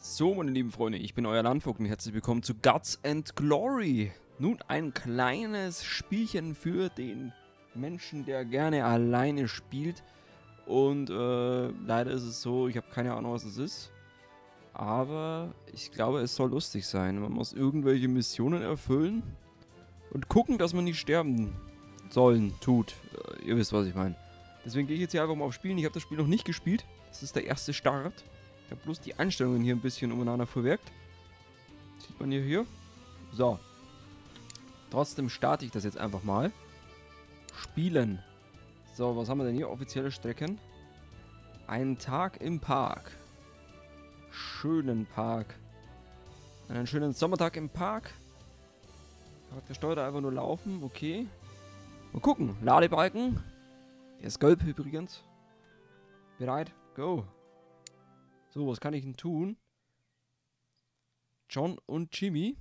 So, meine lieben Freunde, ich bin euer Landvogt und herzlich willkommen zu Guts and Glory. Nun ein kleines Spielchen für den Menschen, der gerne alleine spielt. Und leider ist es so, ich habe keine Ahnung, was es ist. Aber ich glaube, es soll lustig sein. Man muss irgendwelche Missionen erfüllen und gucken, dass man nicht sterben sollen tut. Ihr wisst, was ich meine. Deswegen gehe ich jetzt hier einfach mal auf Spielen. Ich habe das Spiel noch nicht gespielt. Das ist der erste Start. Ich habe bloß die Einstellungen hier ein bisschen umeinander verwerkt. Sieht man hier. So. Trotzdem starte ich das jetzt einfach mal. Spielen. So, was haben wir denn hier? Offizielle Strecken. Ein Tag im Park. Schönen Park. Einen schönen Sommertag im Park. Charakter steuert einfach nur laufen. Okay. Mal gucken. Ladebalken. Der ist gelb übrigens. Bereit? Go. So, was kann ich denn tun? John und Jimmy.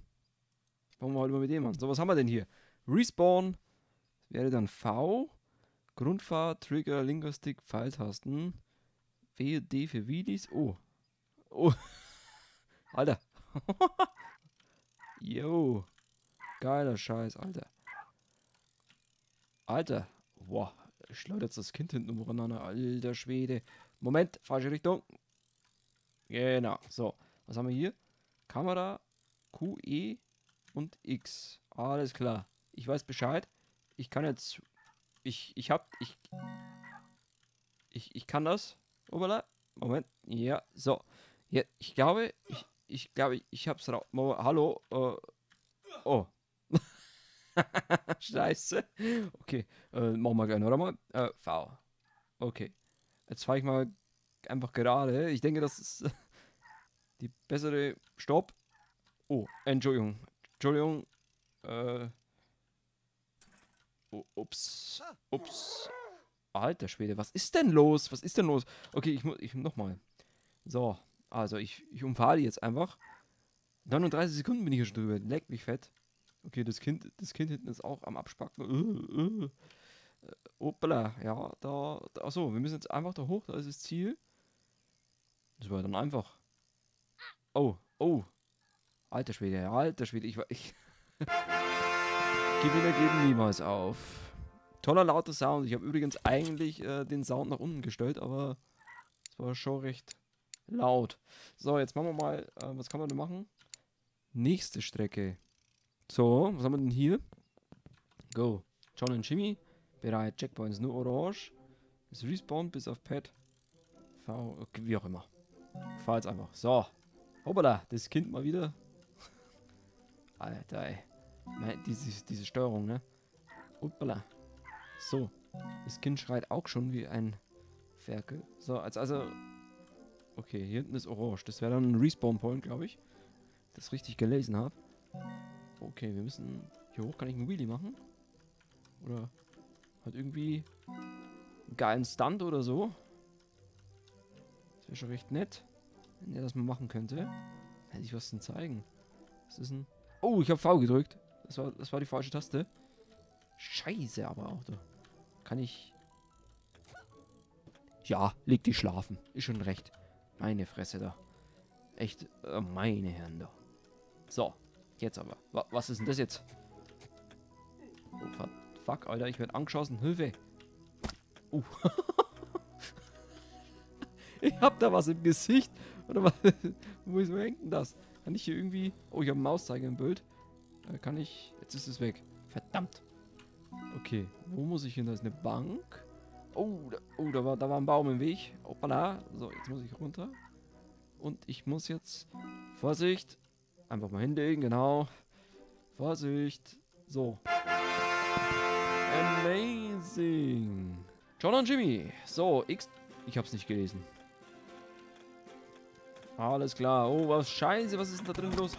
Fangen wir halt mal mit dem an. So, was haben wir denn hier? Respawn. Das wäre dann V. Grundfahrt, Trigger, linker Stick, Pfeiltasten. W, D für Wheelies. Oh. Oh. Alter. Jo. Geiler Scheiß, Alter. Alter. Boah. Ich schleudere jetzt das Kind hinten umeinander. Alter Schwede. Moment, falsche Richtung. Genau. So. Was haben wir hier? Kamera, Q, E und X. Alles klar. Ich weiß Bescheid. Ich kann jetzt... Ich kann das. Oberla. Moment. Ja. So. Ja, ich glaube... Ich hab's raus. Hallo. Oh. Scheiße. Okay. Machen wir gleich noch einmal. V. Okay. Jetzt fahre ich mal einfach gerade. Ich denke, das ist die bessere... Stopp. Oh, Entschuldigung. Entschuldigung. Oh, ups. Ups. Alter Schwede, was ist denn los? Was ist denn los? Okay, ich muss... nochmal. So. Also, ich umfahre die jetzt einfach. 39 Sekunden bin ich hier schon drüber. Leck mich fett. Okay, das Kind hinten ist auch am Abspacken. Hoppla, ja, da. Achso, wir müssen jetzt einfach da hoch, da ist das Ziel. Das war dann einfach. Oh. Alter Schwede. Ich Gewinner geben niemals auf. Toller, lauter Sound. Ich habe übrigens eigentlich den Sound nach unten gestellt, aber es war schon recht laut. So, jetzt machen wir mal, was kann man denn machen? Nächste Strecke. So, was haben wir denn hier? Go. John und Jimmy. Bereit. Checkpoints nur orange. Ist respawned bis auf Pad. V. Okay, wie auch immer. Ich fahr jetzt einfach. So. Hoppala. Das Kind mal wieder. Alter, ey. Diese Steuerung, ne? Hoppala. So. Das Kind schreit auch schon wie ein Ferkel. So, also... Okay, hier hinten ist orange. Das wäre dann ein Respawn-Point, glaube ich. Dass ich das richtig gelesen habe. Okay, wir müssen... Hier hoch kann ich einen Wheelie machen. Oder hat irgendwie einen geilen Stunt oder so. Das wäre schon recht nett, wenn der das mal machen könnte. Hätte ich was denn zeigen. Das ist ein... Oh, ich habe V gedrückt. Das war die falsche Taste. Scheiße, aber auch da. Kann ich... Ja, leg dich schlafen. Ist schon recht. Meine Fresse da. Echt, meine Herren da. So. Jetzt aber. Was ist denn das jetzt? Oh, fuck, Alter. Ich werde angeschossen. Hilfe. Ich hab da was im Gesicht. Oder was? Wo hängt denn das? Kann ich hier irgendwie... Oh, ich habe einen Mauszeiger im Bild. Da kann ich... Jetzt ist es weg. Verdammt. Okay. Wo muss ich hin? Da ist eine Bank. Oh, da war ein Baum im Weg. Hoppala. So, jetzt muss ich runter. Und ich muss jetzt... Vorsicht. Einfach mal hinlegen, genau. Vorsicht. So. Amazing. John und Jimmy. So, X... Ich hab's nicht gelesen. Alles klar. Oh, was Scheiße. Was ist denn da drin los?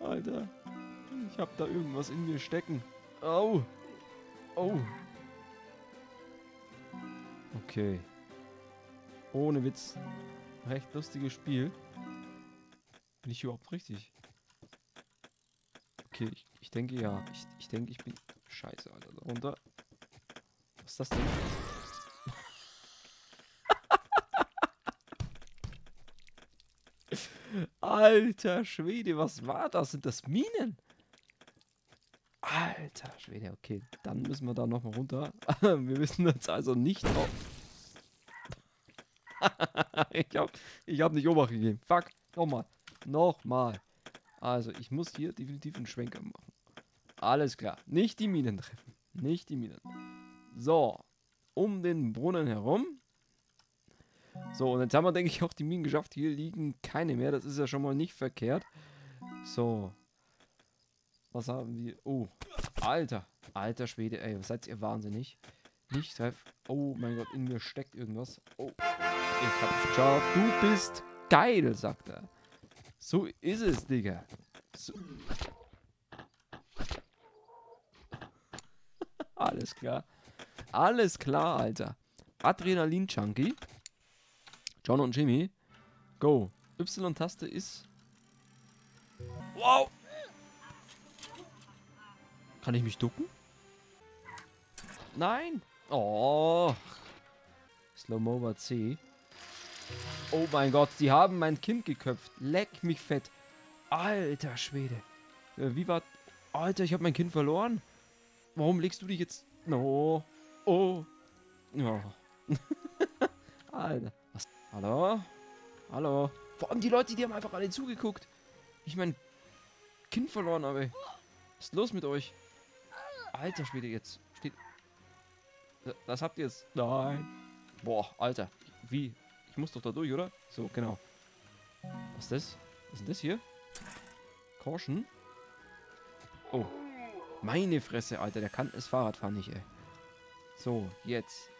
Alter. Ich hab da irgendwas in mir stecken. Au. Oh. Okay. Ohne Witz. Recht lustiges Spiel. Bin ich überhaupt richtig? Okay, ich denke ja. Ich denke, ich bin... Scheiße, Alter. Da runter. Was ist das denn? Alter Schwede, was war das? Sind das Minen? Alter Schwede, okay. Dann müssen wir da nochmal runter. Wir müssen jetzt also nicht drauf. Ich hab nicht Obacht gegeben. Fuck. Nochmal. Also, ich muss hier definitiv einen Schwenker machen. Alles klar. Nicht die Minen treffen. Nicht die Minen. So. Um den Brunnen herum. So, und jetzt haben wir, denke ich, auch die Minen geschafft. Hier liegen keine mehr. Das ist ja schon mal nicht verkehrt. So. Was haben wir? Oh. Alter. Alter Schwede. Ey, was seid ihr wahnsinnig? Nicht treff. Oh mein Gott, in mir steckt irgendwas. Oh. Ich hab's geschafft. Du bist geil, sagt er. So ist es, Digga. So. Alles klar. Alles klar, Alter. Adrenalin-Junkie. John und Jimmy. Go. Y-Taste ist... Wow. Kann ich mich ducken? Nein. Oh. Slow-Mo war C. Oh mein Gott, die haben mein Kind geköpft. Leck mich fett. Alter Schwede. Wie war... Alter, ich habe mein Kind verloren. Warum legst du dich jetzt... No. Oh. Ja. Alter. Was? Hallo? Hallo? Vor allem die Leute, die haben einfach alle zugeguckt. Ich mein Kind verloren habe. Was ist los mit euch? Alter Schwede, jetzt. Steht... Das habt ihr jetzt... Nein. Boah, Alter. Wie... Ich muss doch da durch, oder? So, genau. Was ist das? Was ist denn das hier? Caution. Oh. Meine Fresse, Alter. Der kann das Fahrrad fahren nicht, ey. So, jetzt.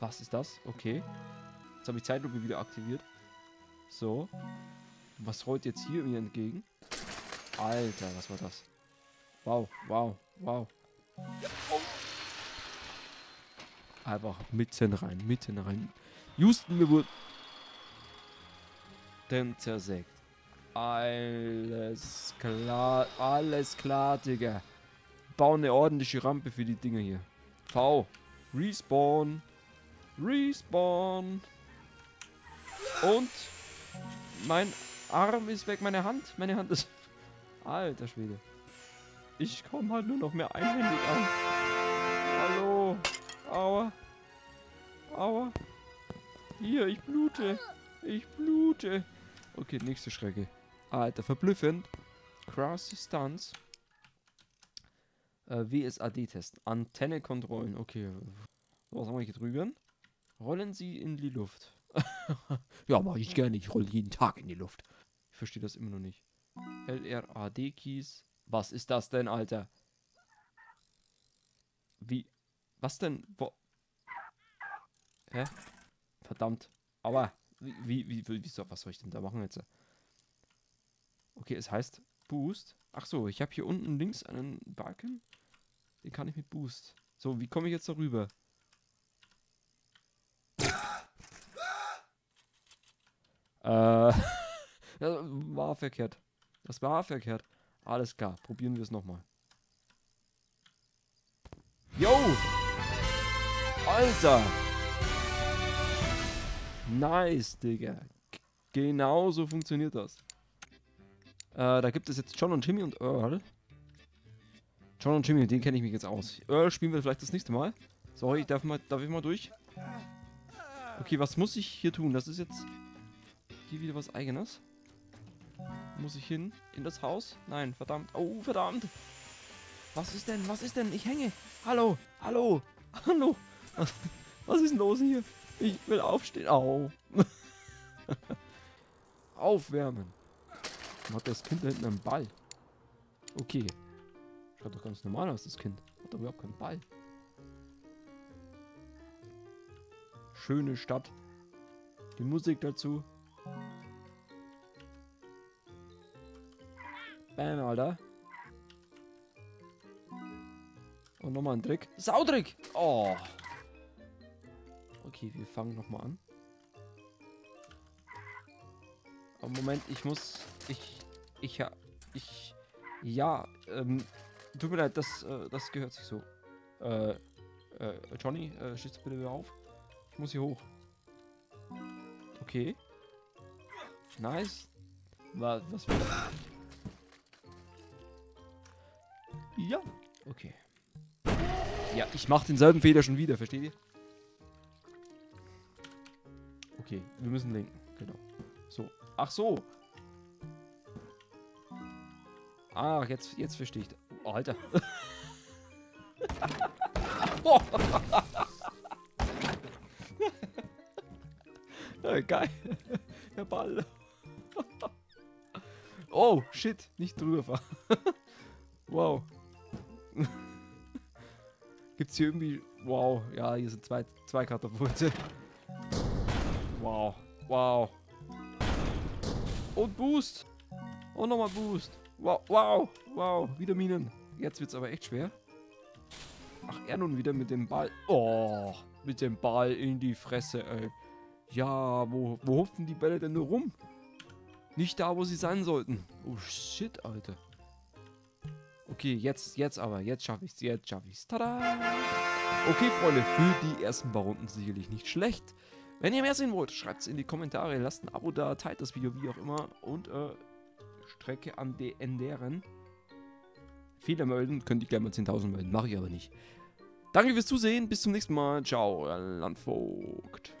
Was ist das? Okay. Jetzt habe ich Zeitlupe wieder aktiviert. So. Was rollt jetzt hier mir entgegen? Alter, was war das? Wow, wow, wow. Oh. Einfach mitten rein, mitten rein. Houston, mir wurde denn zersägt. Alles klar, Digga. Bauen eine ordentliche Rampe für die Dinger hier. V. Respawn. Respawn. Und mein Arm ist weg, meine Hand. Meine Hand ist... Alter Schwede. Ich komme halt nur noch mehr einhändig an. Hallo. Aua. Aua. Hier, ich blute. Ich blute. Okay, nächste Schrecke. Alter, verblüffend. Cross Stunts. WSAD-Testen. Antenne-Kontrollen. Okay. Was haben wir hier drüben? Rollen Sie in die Luft. Ja, mache ich gerne. Ich rolle jeden Tag in die Luft. Ich verstehe das immer noch nicht. LRAD-Keys. Was ist das denn, Alter? Wie? Was denn? Wo? Hä? Verdammt. Aber, was soll ich denn da machen jetzt? Okay, es heißt Boost. Ach so, ich habe hier unten links einen Balken. Den kann ich mit Boost. So, wie komme ich jetzt darüber? Das war verkehrt. Das war verkehrt. Alles klar, probieren wir es nochmal. Yo! Alter! Nice, Digga. Genauso funktioniert das. Da gibt es jetzt John und Jimmy und Earl. John und Jimmy, den kenne ich mich jetzt aus. Earl spielen wir vielleicht das nächste Mal. Sorry, darf ich mal durch? Okay, was muss ich hier tun? Das ist jetzt hier wieder was Eigenes. Muss ich hin? In das Haus? Nein, verdammt. Oh, verdammt. Was ist denn? Was ist denn? Ich hänge. Hallo, hallo, hallo. Was ist denn los hier? Ich will aufstehen. Au. Aufwärmen. Warum hat das Kind da hinten einen Ball? Okay. Schaut doch ganz normal aus, das Kind. Hat doch überhaupt keinen Ball. Schöne Stadt. Die Musik dazu. Bam, Alter. Und nochmal ein Trick. Sautrick! Oh. Okay, wir fangen nochmal an. Aber Moment, ich muss... tut mir leid, das gehört sich so. Johnny, schießt bitte wieder auf. Ich muss hier hoch. Okay. Nice. Was? Ja, okay. Ja, ich mache denselben Fehler schon wieder, versteht ihr? Okay, wir müssen lenken, genau. So, ach so. Ach, jetzt verstehe ich. Oh, Alter. Oh. Geil. Der Ball. Oh, shit. Nicht drüber fahren. Wow. Gibt's hier irgendwie... Wow. Ja, hier sind zwei Katapulte. Wow. Wow. Und Boost. Und nochmal Boost. Wow. Wow. Wow. Wieder Minen. Jetzt wird's aber echt schwer. Ach, er nun wieder mit dem Ball. Oh. Mit dem Ball in die Fresse, ey. Ja, wo hupfen die Bälle denn nur rum? Nicht da, wo sie sein sollten. Oh, shit, Alter. Okay, jetzt aber. Jetzt schaffe ich's. Jetzt schaffe ich's. Tada! Okay, Freunde, für die ersten paar Runden sicherlich nicht schlecht. Wenn ihr mehr sehen wollt, schreibt's in die Kommentare. Lasst ein Abo da, teilt das Video, wie auch immer. Und, Strecke an die Enderen. Fehler melden, könnt ihr gleich mal 10.000 melden. Mache ich aber nicht. Danke fürs Zusehen. Bis zum nächsten Mal. Ciao, euer Landvogt.